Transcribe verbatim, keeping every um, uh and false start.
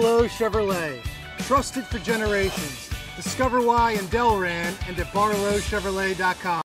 Barlow Chevrolet, trusted for generations. Discover why in Delran and at barlow chevrolet dot com.